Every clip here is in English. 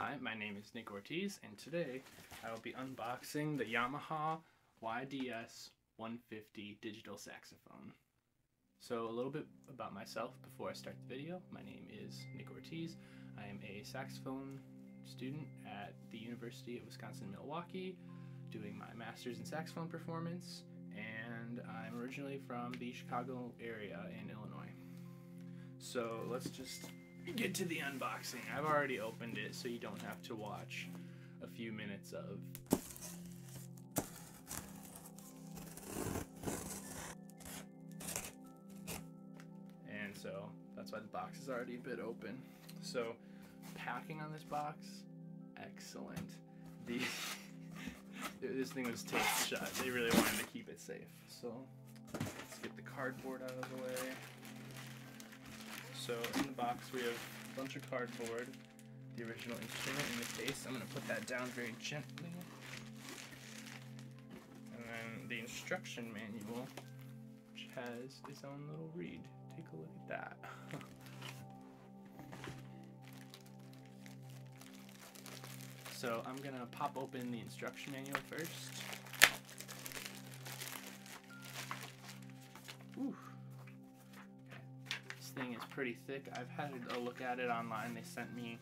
Hi, my name is Nick Ortiz, and today I will be unboxing the Yamaha YDS-150 digital saxophone. So a little bit about myself before I start the video. My name is Nick Ortiz. I am a saxophone student at the University of Wisconsin-Milwaukee doing my master's in saxophone performance, and I'm originally from the Chicago area in Illinois. So let's just get to the unboxing. I've already opened it, so you don't have to watch a few minutes of. And so that's why the box is already a bit open. So packing on this box, excellent. This thing was taped shut. They really wanted to keep it safe. So let's get the cardboard out of the way. So in the box we have a bunch of cardboard, the original instrument in the case. I'm going to put that down very gently. And then the instruction manual, which has its own little read. Take a look at that. So I'm going to pop open the instruction manual first. Whew. Thing is pretty thick. I've had a look at it online. They sent me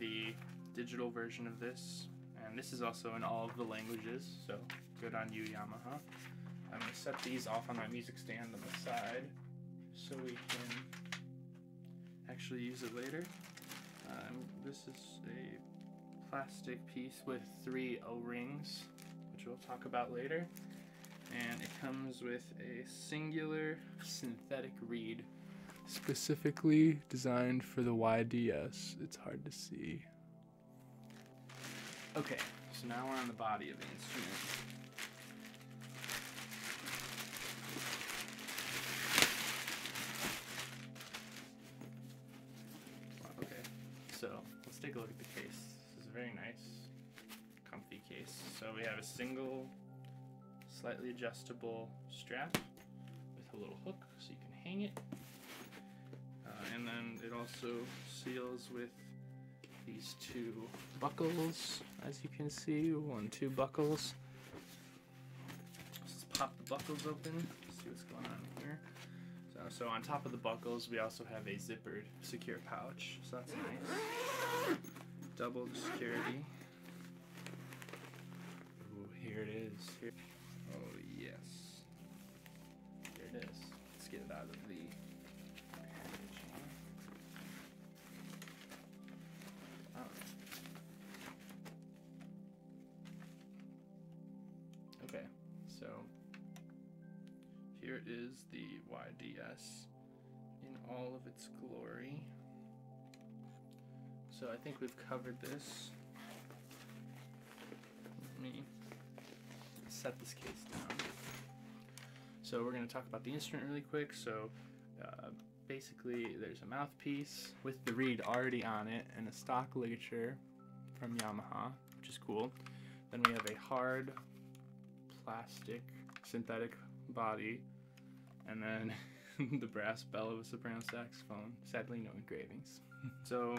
the digital version of this, and this is also in all of the languages, so good on you, Yamaha. I'm going to set these off on my music stand on the side so we can actually use it later. This is a plastic piece with 3 O-rings, which we'll talk about later, and it comes with a singular synthetic reed specifically designed for the YDS. It's hard to see. Okay, so now we're on the body of the instrument. Wow, okay, so let's take a look at the case. This is a very nice, comfy case. So we have a single, slightly adjustable strap with a little hook so you can hang it. And then it also seals with these 2 buckles, as you can see, 1, 2 buckles. Let's pop the buckles open, see what's going on here. So on top of the buckles, we also have a zippered secure pouch, so that's nice. Double the security. Ooh, here it is. Here. Oh, yes. Here it is. Let's get it out of the okay, so here is the YDS in all of its glory. So I think we've covered this. Let me set this case down. So we're going to talk about the instrument really quick. So basically there's a mouthpiece with the reed already on it and a stock ligature from Yamaha, which is cool. Then we have a hard plastic synthetic body, and then the brass bell of a soprano saxophone. Sadly, no engravings. So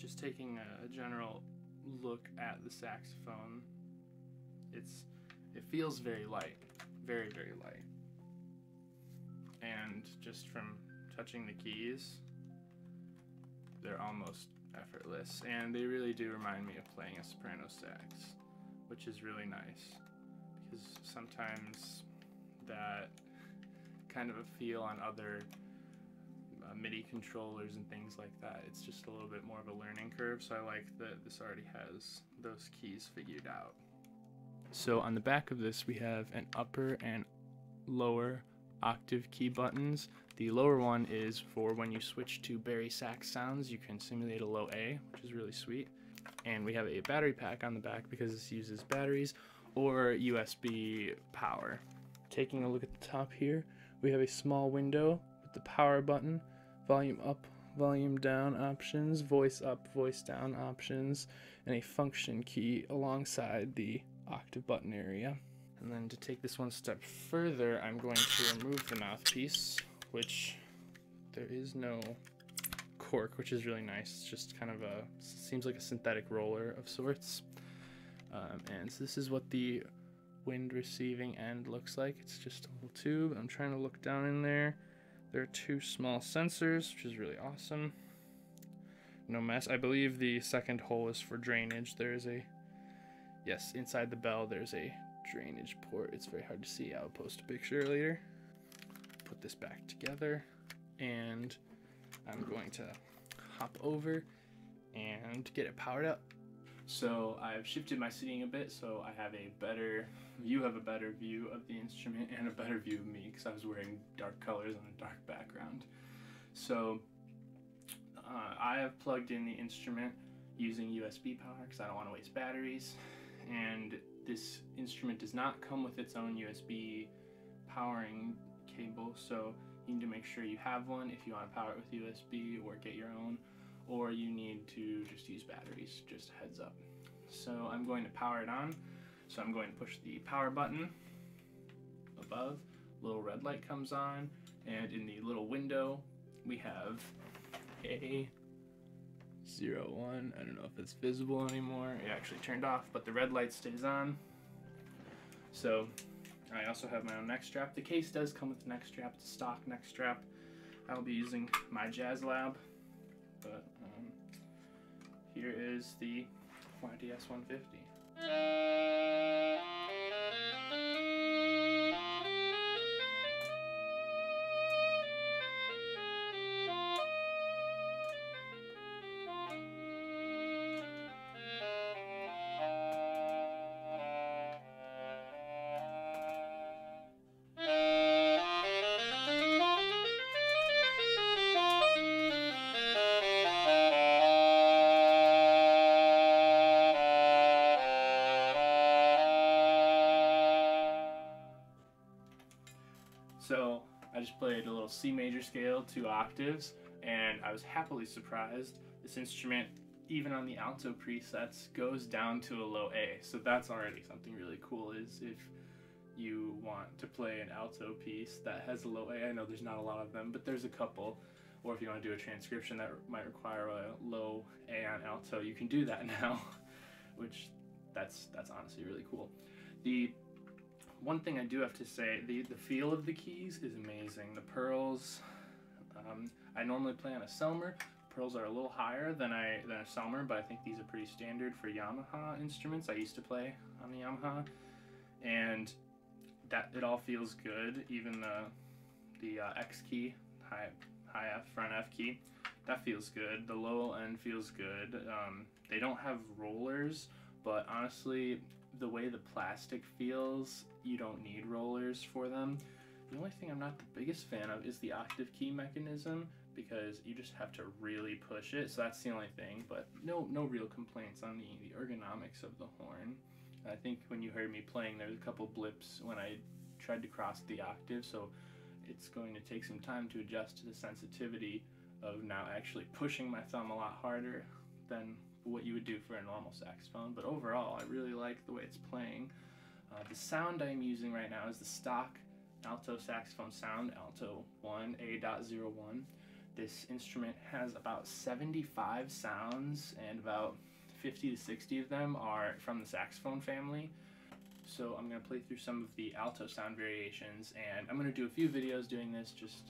just taking a general look at the saxophone, it feels very light, very light. And just from touching the keys, they're almost effortless, and they really do remind me of playing a soprano sax, which is really nice, because sometimes that kind of a feel on other MIDI controllers and things like that, it's just a little bit more of a learning curve, so I like that this already has those keys figured out. So on the back of this we have an upper and lower octave key buttons. The lower one is for when you switch to Barry sax sounds, you can simulate a low A, which is really sweet. And we have a battery pack on the back because this uses batteries or USB power. Taking a look at the top here, we have a small window with the power button, volume up, volume down options, voice up, voice down options, and a function key alongside the octave button area. And then to take this one step further, I'm going to remove the mouthpiece, which there is no cork, which is really nice. It's just kind of a, seems like a synthetic roller of sorts. And so this is what the wind receiving end looks like. It's just a little tube. I'm trying to look down in there. There are two small sensors, which is really awesome. No mess. I believe the second hole is for drainage. There is a, yes, inside the bell, there's a drainage port. It's very hard to see. I'll post a picture later. Put this back together, and I'm going to hop over and get it powered up. So I've shifted my seating a bit, so I have a better, you have a better view of the instrument and a better view of me, because I was wearing dark colors on a dark background. So I have plugged in the instrument using USB power because I don't want to waste batteries, and this instrument does not come with its own USB powering cable, so you need to make sure you have one if you want to power it with USB or get your own, or you need to just use batteries, just a heads up. So I'm going to power it on. So I'm going to push the power button above, little red light comes on, and in the little window we have a 01. I don't know if it's visible anymore. It actually turned off, but the red light stays on. So I also have my own neck strap. The case does come with a neck strap. It's a stock neck strap. I'll be using my Jazz Lab, but here is the YDS-150. So I just played a little C major scale, 2 octaves, and I was happily surprised. This instrument, even on the alto presets, goes down to a low A. So that's already something really cool, is if you want to play an alto piece that has a low A, I know there's not a lot of them, but there's a couple. Or if you want to do a transcription that might require a low A on alto, you can do that now, which that's honestly really cool. The one thing I do have to say, the feel of the keys is amazing. The pearls, I normally play on a Selmer. Pearls are a little higher than a Selmer, but I think these are pretty standard for Yamaha instruments. I used to play on the Yamaha, and that it all feels good. Even the X key, high F, front F key, that feels good. The low end feels good. They don't have rollers, but honestly, the way the plastic feels, you don't need rollers for them. The only thing I'm not the biggest fan of is the octave key mechanism, because you just have to really push it, so that's the only thing, but no real complaints on the ergonomics of the horn. I think when you heard me playing, there's a couple blips when I tried to cross the octave, so it's going to take some time to adjust to the sensitivity of now actually pushing my thumb a lot harder than what you would do for a normal saxophone. But overall, I really like the way it's playing. The sound I'm using right now is the stock alto saxophone sound, alto 1, A.01. This instrument has about 75 sounds, and about 50 to 60 of them are from the saxophone family. So I'm gonna play through some of the alto sound variations, and I'm gonna do a few videos doing this just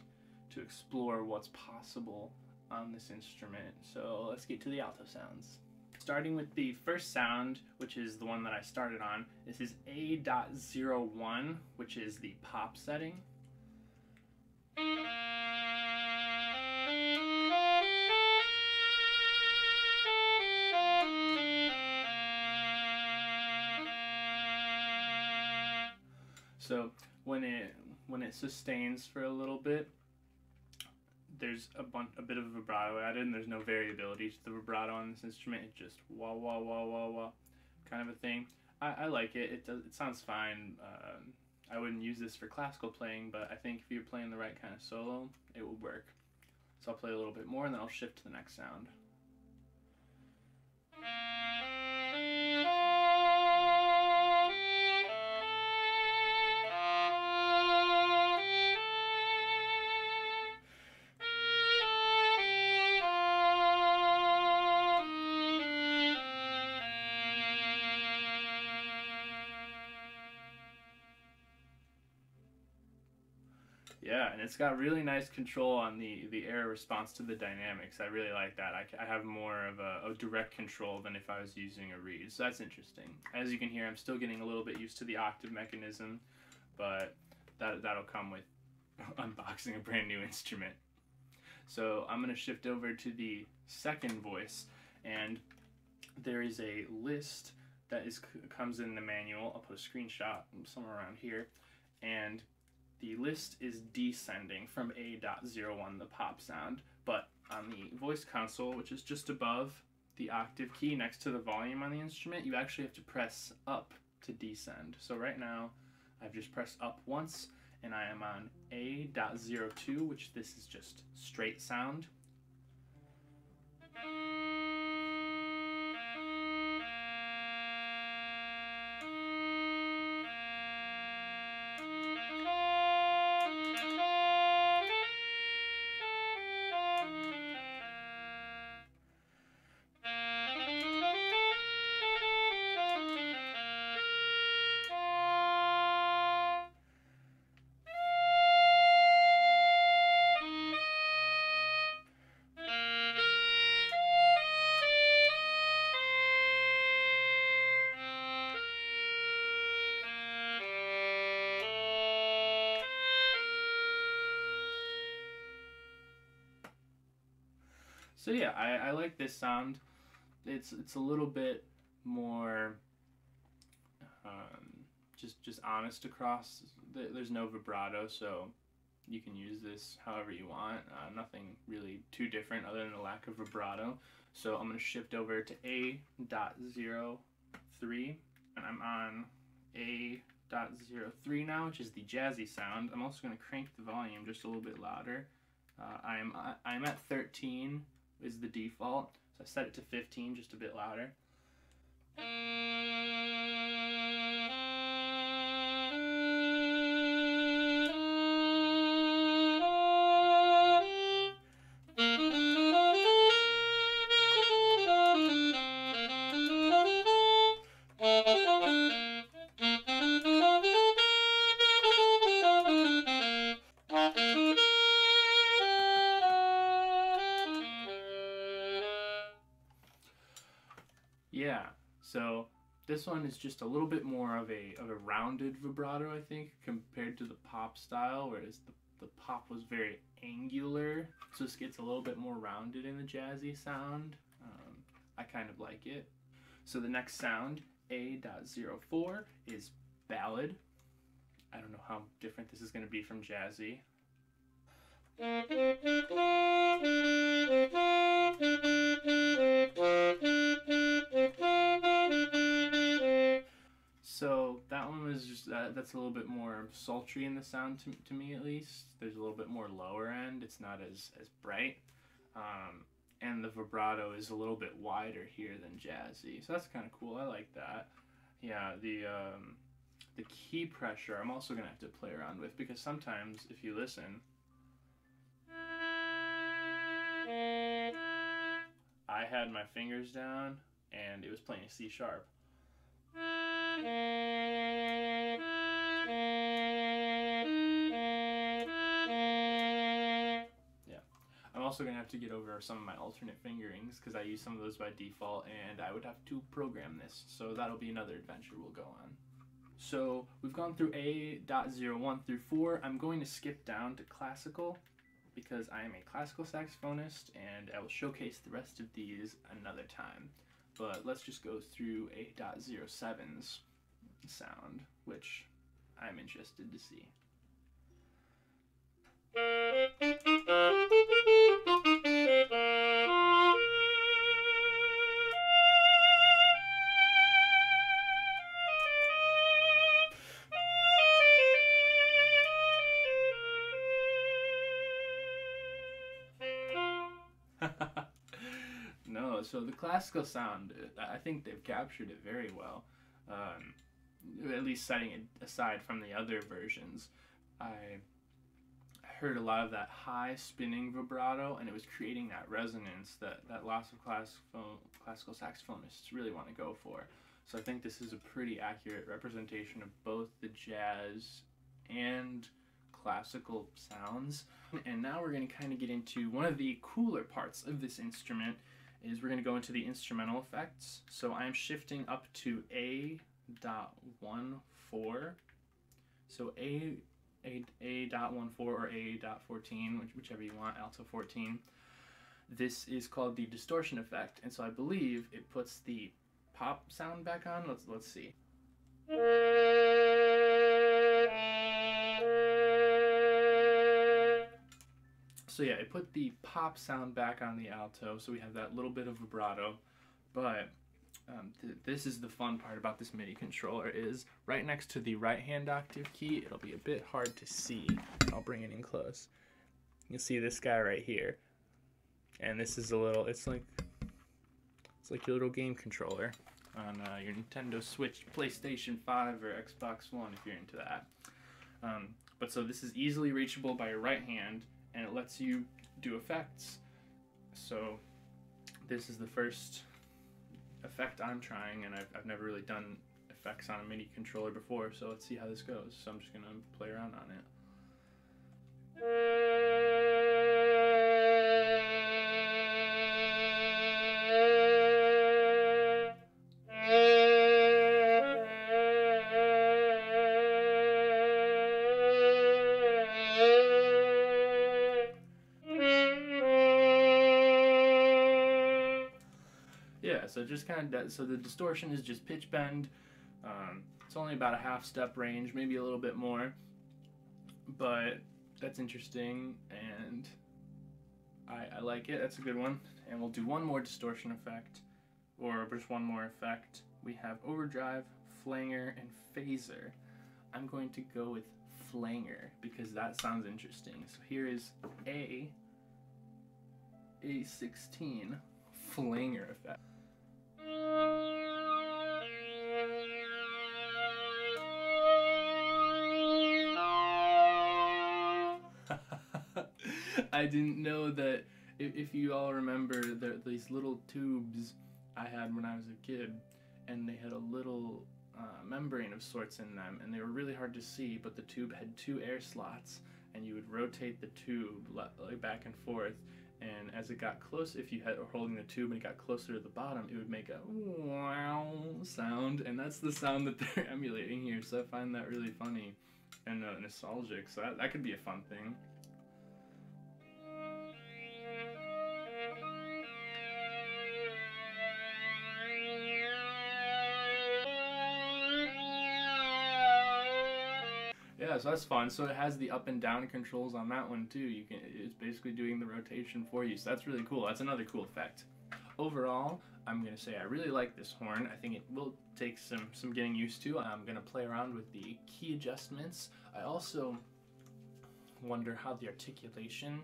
to explore what's possible on this instrument. So let's get to the alto sounds. Starting with the first sound, which is the one that I started on, this is A.01, which is the pop setting. So when it sustains for a little bit, there's a bit of vibrato added, and there's no variability to the vibrato on this instrument. It's just wah wah wah wah wah kind of a thing. I like it. It sounds fine. I wouldn't use this for classical playing, but I think if you're playing the right kind of solo, it will work. So I'll play a little bit more, and then I'll shift to the next sound. Yeah, and it's got really nice control on the air response to the dynamics. I really like that. I have more of a direct control than if I was using a reed, so that's interesting. As you can hear, I'm still getting a little bit used to the octave mechanism, but that'll come with unboxing a brand new instrument. So I'm going to shift over to the second voice, and there is a list that comes in the manual. I'll put a screenshot somewhere around here, and the list is descending from A.01, the pop sound, but on the voice console, which is just above the octave key next to the volume on the instrument, you actually have to press up to descend. So right now, I've just pressed up once, and I am on A.02, which this is just straight sound. So yeah, I like this sound. It's a little bit more just honest across. There's no vibrato, so you can use this however you want. Nothing really too different other than the lack of vibrato. So I'm gonna shift over to A.03, and I'm on A.03 now, which is the jazzy sound. I'm also gonna crank the volume just a little bit louder. I'm at 13. Is the default, so I set it to 15, just a bit louder. Yeah, so this one is just a little bit more of a rounded vibrato, I think, compared to the pop style, whereas the pop was very angular. So this gets a little bit more rounded in the jazzy sound. I kind of like it. So the next sound, A.04, is ballad. I don't know how different this is going to be from jazzy. So that one was just, that's a little bit more sultry in the sound, to me at least. There's a little bit more lower end. It's not as bright. And the vibrato is a little bit wider here than jazzy. So that's kind of cool. I like that. Yeah, the key pressure I'm also going to have to play around with, because sometimes if you listen, I had my fingers down and it was playing C sharp. Yeah, I'm also going to have to get over some of my alternate fingerings, because I use some of those by default and I would have to program this, so that'll be another adventure we'll go on. So we've gone through A.01 through 4. I'm going to skip down to classical, because I am a classical saxophonist and I will showcase the rest of these another time. But let's just go through A.07's sound, which I'm interested to see. No, so the classical sound, I think they've captured it very well, at least setting it aside from the other versions. I heard a lot of that high spinning vibrato, and it was creating that resonance that lots of classical saxophonists really want to go for. So I think this is a pretty accurate representation of both the jazz and classical sounds. And now we're going to kind of get into one of the cooler parts of this instrument, is we're going to go into the instrumental effects. So I'm shifting up to A.14. So A.14 or A.14, whichever you want, alto 14. This is called the distortion effect, and so I believe it puts the pop sound back on. Let's see. So yeah, it put the pop sound back on the alto, so we have that little bit of vibrato. But this is the fun part about this MIDI controller, is right next to the right hand octave key. It'll be a bit hard to see. I'll bring it in close. You'll see this guy right here. And this is a little, it's like your little game controller on your Nintendo Switch, PlayStation 5, or Xbox One if you're into that. But so this is easily reachable by your right hand, and it lets you do effects. So this is the first effect I'm trying, and I've never really done effects on a MIDI controller before, so let's see how this goes. So I'm just gonna play around on it. Yeah, so just kind of, so the distortion is just pitch bend. It's only about a half step range, maybe a little bit more, but that's interesting, and I like it. That's a good one. And we'll do one more distortion effect, or just one more effect. We have overdrive, flanger, and phaser. I'm going to go with flanger because that sounds interesting. So here is A16 flanger effect. I didn't know that. If you all remember these little tubes I had when I was a kid, and they had a little membrane of sorts in them, and they were really hard to see, but the tube had two air slots, and you would rotate the tube like back and forth, and as it got close, if you were holding the tube and it got closer to the bottom, it would make a wow sound, and that's the sound that they're emulating here, so I find that really funny and nostalgic, so that could be a fun thing. Yeah, so that's fun. So it has the up and down controls on that one too. You can, it's basically doing the rotation for you. So that's really cool. That's another cool effect. Overall, I'm gonna say I really like this horn. I think it will take some getting used to. I'm gonna play around with the key adjustments. I also wonder how the articulation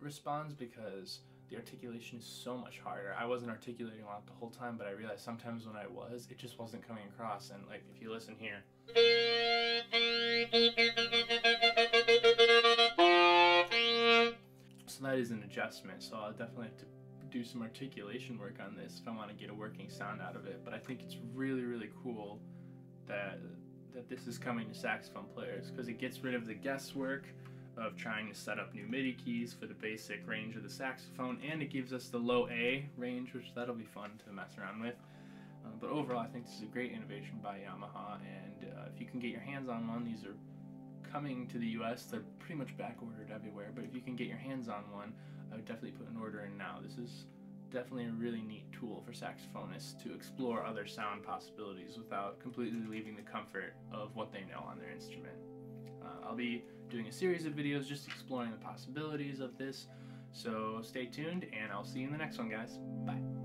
responds, because the articulation is so much harder. I wasn't articulating a lot the whole time, but I realized sometimes when I was, it just wasn't coming across. And like, if you listen here, so that is an adjustment, so I'll definitely have to do some articulation work on this if I want to get a working sound out of it. But I think it's really, really cool that this is coming to saxophone players, because it gets rid of the guesswork of trying to set up new MIDI keys for the basic range of the saxophone, and it gives us the low A range, which that'll be fun to mess around with. But overall, I think this is a great innovation by Yamaha, and if you can get your hands on one, these are coming to the US, they're pretty much back-ordered everywhere, but if you can get your hands on one, I would definitely put an order in now. This is definitely a really neat tool for saxophonists to explore other sound possibilities without completely leaving the comfort of what they know on their instrument. I'll be doing a series of videos just exploring the possibilities of this, so stay tuned, and I'll see you in the next one, guys. Bye.